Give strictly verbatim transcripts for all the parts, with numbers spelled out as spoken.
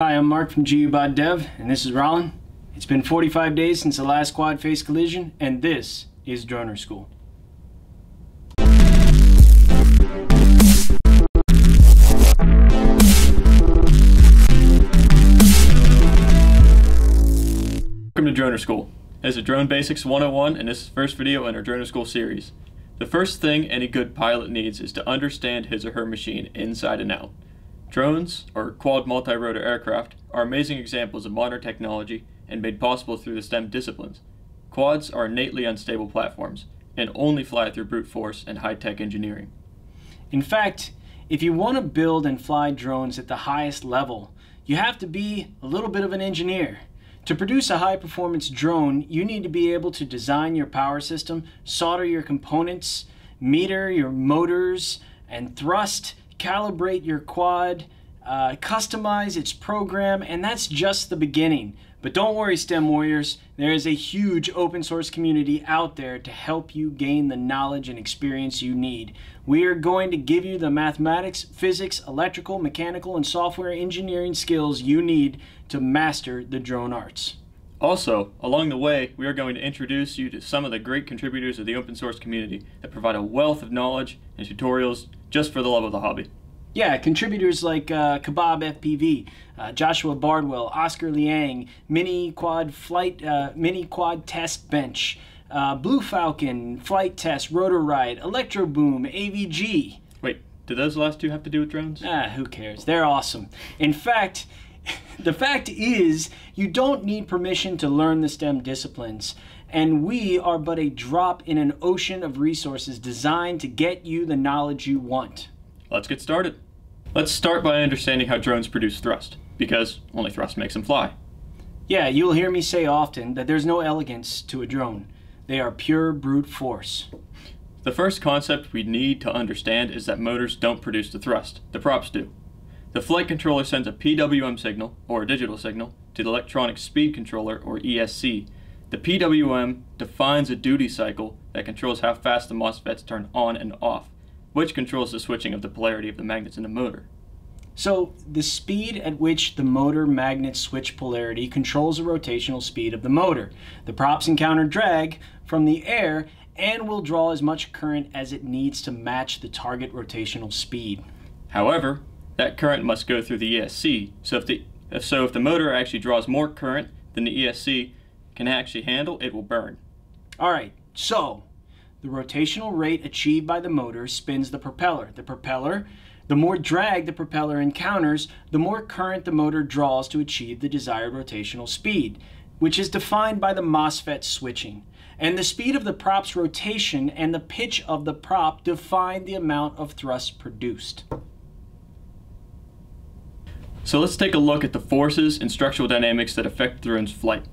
Hi, I'm Mark from GUBOD Dev, and this is Rollin. It's been forty-five days since the last quad face collision, and this is Droner School. Welcome to Droner School. This is Drone Basics one oh one, and this is the first video in our Droner School series. The first thing any good pilot needs is to understand his or her machine inside and out. Drones, or quad multi-rotor aircraft, are amazing examples of modern technology and made possible through the STEM disciplines. Quads are innately unstable platforms and only fly through brute force and high-tech engineering. In fact, if you want to build and fly drones at the highest level, you have to be a little bit of an engineer. To produce a high-performance drone, you need to be able to design your power system, solder your components, meter your motors and thrust, calibrate your quad, uh, customize its program, and that's just the beginning. But don't worry, STEM warriors, there is a huge open source community out there to help you gain the knowledge and experience you need. We are going to give you the mathematics, physics, electrical, mechanical, and software engineering skills you need to master the drone arts. Also, along the way, we are going to introduce you to some of the great contributors of the open source community that provide a wealth of knowledge and tutorials just for the love of the hobby. Yeah, contributors like uh, Kebab F P V, uh, Joshua Bardwell, Oscar Liang, Mini Quad Flight, uh, Mini Quad Test Bench, uh, Blue Falcon, Flight Test, Rotor Ride, Electro Boom, A V G. Wait, do those last two have to do with drones? Ah, who cares? They're awesome. In fact, the fact is, you don't need permission to learn the STEM disciplines, and we are but a drop in an ocean of resources designed to get you the knowledge you want. Let's get started. Let's start by understanding how drones produce thrust, because only thrust makes them fly. Yeah, you'll hear me say often that there's no elegance to a drone. They are pure brute force. The first concept we need to understand is that motors don't produce the thrust, the props do. The flight controller sends a P W M signal, or a digital signal, to the electronic speed controller, or E S C. The P W M defines a duty cycle that controls how fast the MOSFETs turn on and off, which controls the switching of the polarity of the magnets in the motor. So, the speed at which the motor magnet switch polarity controls the rotational speed of the motor. The props encounter drag from the air and will draw as much current as it needs to match the target rotational speed. However, that current must go through the E S C, so if the, so if the motor actually draws more current than the E S C can actually handle, it will burn. Alright, so the rotational rate achieved by the motor spins the propeller. The propeller, the more drag the propeller encounters, the more current the motor draws to achieve the desired rotational speed, which is defined by the MOSFET switching. And the speed of the prop's rotation and the pitch of the prop define the amount of thrust produced. So let's take a look at the forces and structural dynamics that affect the drone's flight.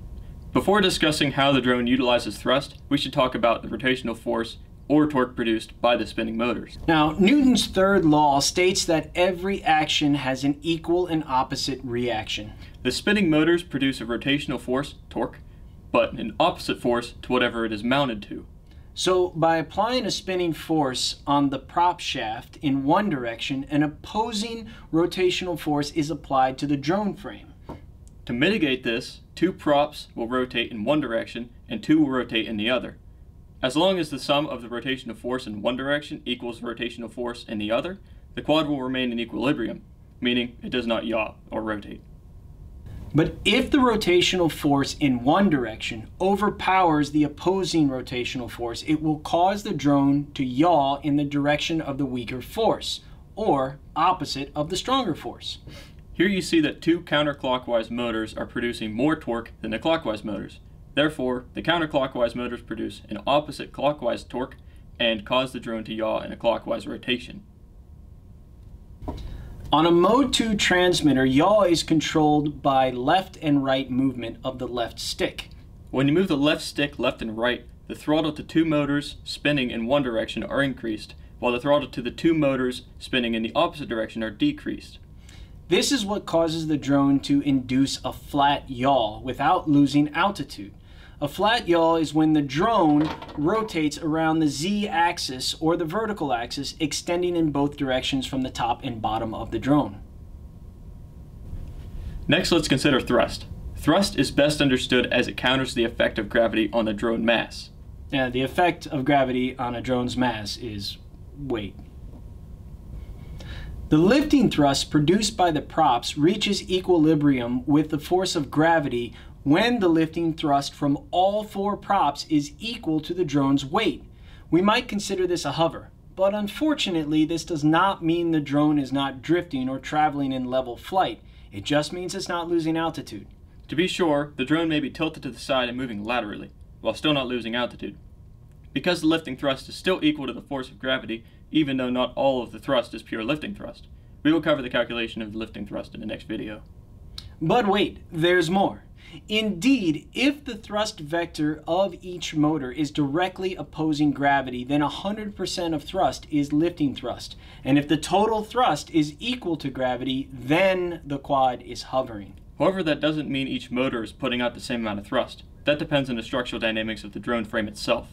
Before discussing how the drone utilizes thrust, we should talk about the rotational force or torque produced by the spinning motors. Now, Newton's third law states that every action has an equal and opposite reaction. The spinning motors produce a rotational force, torque, but an opposite force to whatever it is mounted to. So by applying a spinning force on the prop shaft in one direction, an opposing rotational force is applied to the drone frame. To mitigate this, two props will rotate in one direction and two will rotate in the other. As long as the sum of the rotational force in one direction equals the rotational force in the other, the quad will remain in equilibrium, meaning it does not yaw or rotate. But if the rotational force in one direction overpowers the opposing rotational force, it will cause the drone to yaw in the direction of the weaker force, or opposite of the stronger force. Here you see that two counterclockwise motors are producing more torque than the clockwise motors. Therefore, the counterclockwise motors produce an opposite clockwise torque and cause the drone to yaw in a clockwise rotation. On a mode two transmitter, yaw is controlled by left and right movement of the left stick. When you move the left stick left and right, the throttle to two motors spinning in one direction are increased, while the throttle to the two motors spinning in the opposite direction are decreased. This is what causes the drone to induce a flat yaw without losing altitude. A flat yaw is when the drone rotates around the z-axis or the vertical axis, extending in both directions from the top and bottom of the drone. Next, let's consider thrust. Thrust is best understood as it counters the effect of gravity on the drone mass. Yeah, the effect of gravity on a drone's mass is weight. The lifting thrust produced by the props reaches equilibrium with the force of gravity when the lifting thrust from all four props is equal to the drone's weight. We might consider this a hover, but unfortunately this does not mean the drone is not drifting or traveling in level flight. It just means it's not losing altitude. To be sure, the drone may be tilted to the side and moving laterally, while still not losing altitude. Because the lifting thrust is still equal to the force of gravity, even though not all of the thrust is pure lifting thrust. We will cover the calculation of the lifting thrust in the next video. But wait, there's more. Indeed, if the thrust vector of each motor is directly opposing gravity, then one hundred percent of thrust is lifting thrust. And if the total thrust is equal to gravity, then the quad is hovering. However, that doesn't mean each motor is putting out the same amount of thrust. That depends on the structural dynamics of the drone frame itself.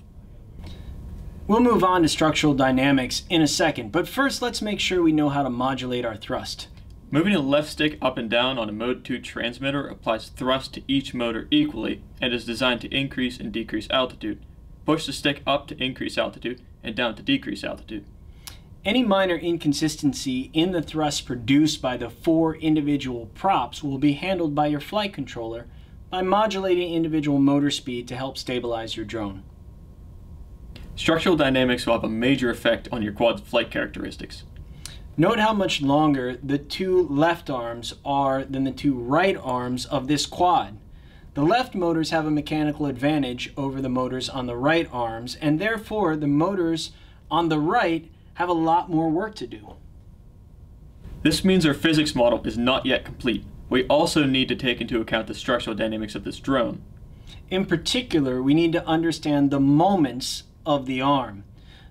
We'll move on to structural dynamics in a second, but first let's make sure we know how to modulate our thrust. Moving the left stick up and down on a mode two transmitter applies thrust to each motor equally and is designed to increase and decrease altitude. Push the stick up to increase altitude and down to decrease altitude. Any minor inconsistency in the thrust produced by the four individual props will be handled by your flight controller by modulating individual motor speed to help stabilize your drone. Structural dynamics will have a major effect on your quad's flight characteristics. Note how much longer the two left arms are than the two right arms of this quad. The left motors have a mechanical advantage over the motors on the right arms, and therefore the motors on the right have a lot more work to do. This means our physics model is not yet complete. We also need to take into account the structural dynamics of this drone. In particular, we need to understand the moments of the arm.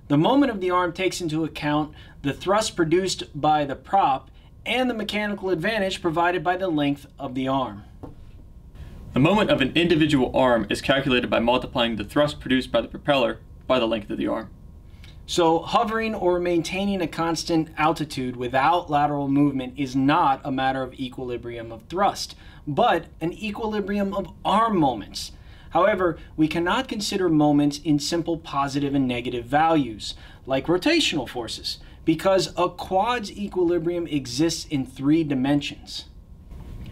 The moment of the arm takes into account the thrust produced by the prop and the mechanical advantage provided by the length of the arm. The moment of an individual arm is calculated by multiplying the thrust produced by the propeller by the length of the arm. So hovering or maintaining a constant altitude without lateral movement is not a matter of equilibrium of thrust, but an equilibrium of arm moments. However, we cannot consider moments in simple positive and negative values, like rotational forces, because a quad's equilibrium exists in three dimensions.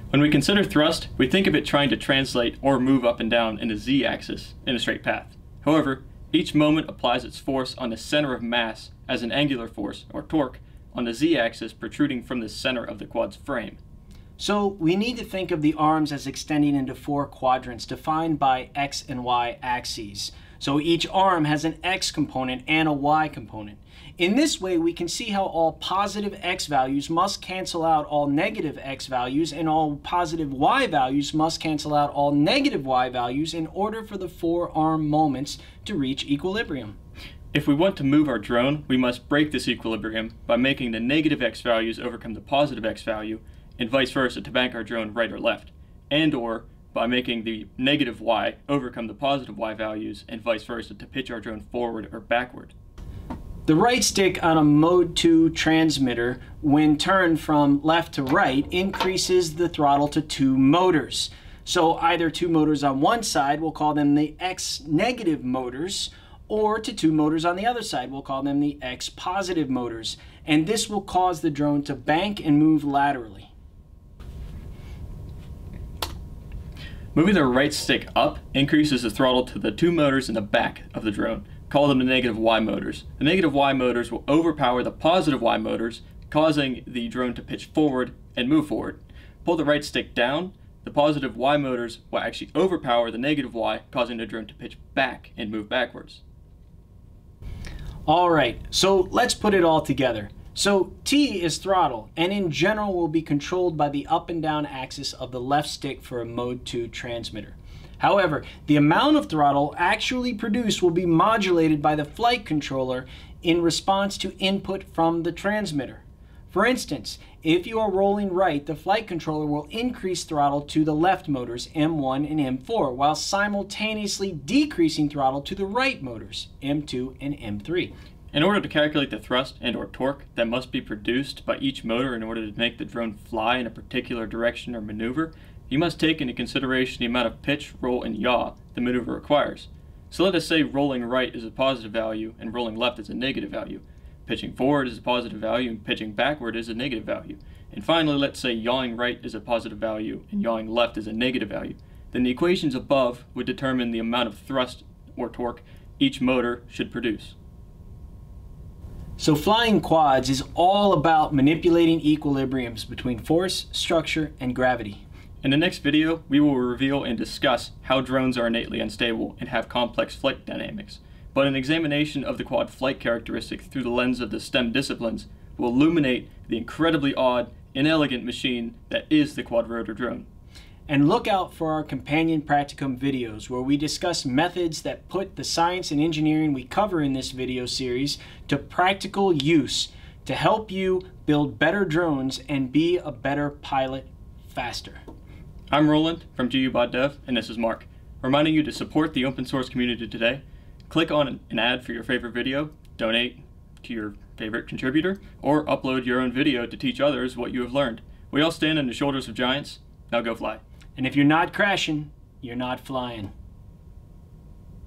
When we consider thrust, we think of it trying to translate or move up and down in the z-axis in a straight path. However, each moment applies its force on the center of mass as an angular force, or torque, on the z-axis protruding from the center of the quad's frame. So we need to think of the arms as extending into four quadrants defined by X and Y axes. So each arm has an X component and a Y component. In this way, we can see how all positive X values must cancel out all negative X values and all positive Y values must cancel out all negative Y values in order for the four arm moments to reach equilibrium. If we want to move our drone, we must break this equilibrium by making the negative X values overcome the positive X value and vice versa to bank our drone right or left, and or by making the negative Y overcome the positive Y values and vice versa to pitch our drone forward or backward. The right stick on a mode two transmitter, when turned from left to right, increases the throttle to two motors. So either two motors on one side, we'll call them the X negative motors, or to two motors on the other side, we'll call them the X positive motors. And this will cause the drone to bank and move laterally. Moving the right stick up increases the throttle to the two motors in the back of the drone. Call them the negative Y motors. The negative Y motors will overpower the positive Y motors, causing the drone to pitch forward and move forward. Pull the right stick down. The positive Y motors will actually overpower the negative Y, causing the drone to pitch back and move backwards. All right, so let's put it all together. So T is throttle, and in general will be controlled by the up and down axis of the left stick for a mode two transmitter. However, the amount of throttle actually produced will be modulated by the flight controller in response to input from the transmitter. For instance, if you are rolling right, the flight controller will increase throttle to the left motors, M one and M four, while simultaneously decreasing throttle to the right motors, M two and M three. In order to calculate the thrust and or torque that must be produced by each motor in order to make the drone fly in a particular direction or maneuver, you must take into consideration the amount of pitch, roll, and yaw the maneuver requires. So let us say rolling right is a positive value and rolling left is a negative value. Pitching forward is a positive value and pitching backward is a negative value. And finally, let's say yawing right is a positive value and yawing left is a negative value. Then the equations above would determine the amount of thrust or torque each motor should produce. So flying quads is all about manipulating equilibriums between force, structure, and gravity. In the next video, we will reveal and discuss how drones are innately unstable and have complex flight dynamics, but an examination of the quad flight characteristics through the lens of the STEM disciplines will illuminate the incredibly odd, inelegant machine that is the quadrotor drone. And look out for our companion practicum videos where we discuss methods that put the science and engineering we cover in this video series to practical use to help you build better drones and be a better pilot faster. I'm Roland from GUBOD Dev, and this is Mark, reminding you to support the open source community today. Click on an ad for your favorite video, donate to your favorite contributor, or upload your own video to teach others what you have learned. We all stand on the shoulders of giants. Now go fly. And if you're not crashing, you're not flying.